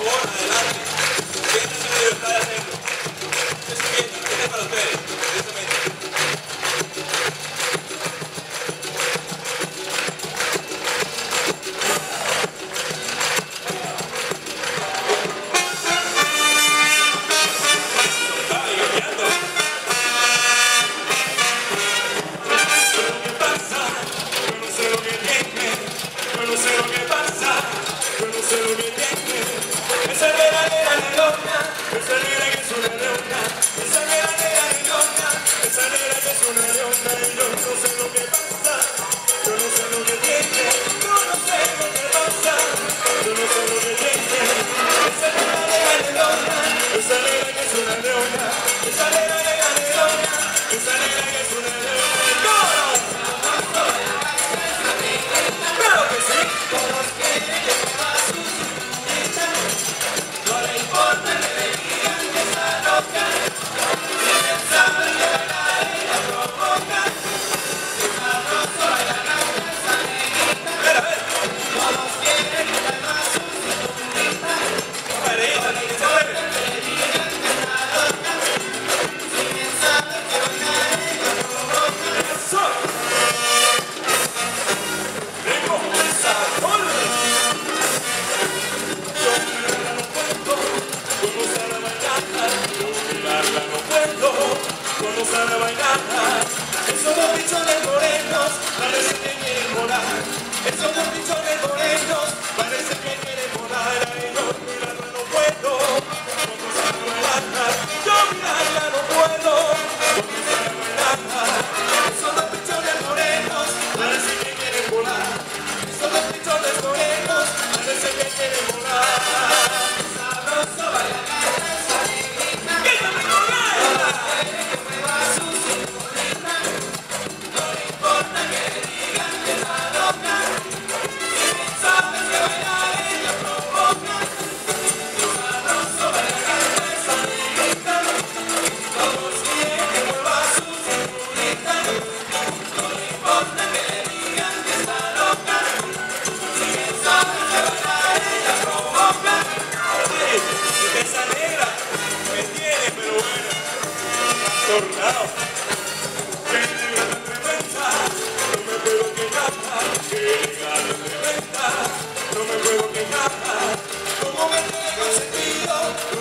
favor, adelante. Siéntense en su libertad de hacerlo. Este es para ustedes, precisamente. No me puedo quejar, como me tengo sentido.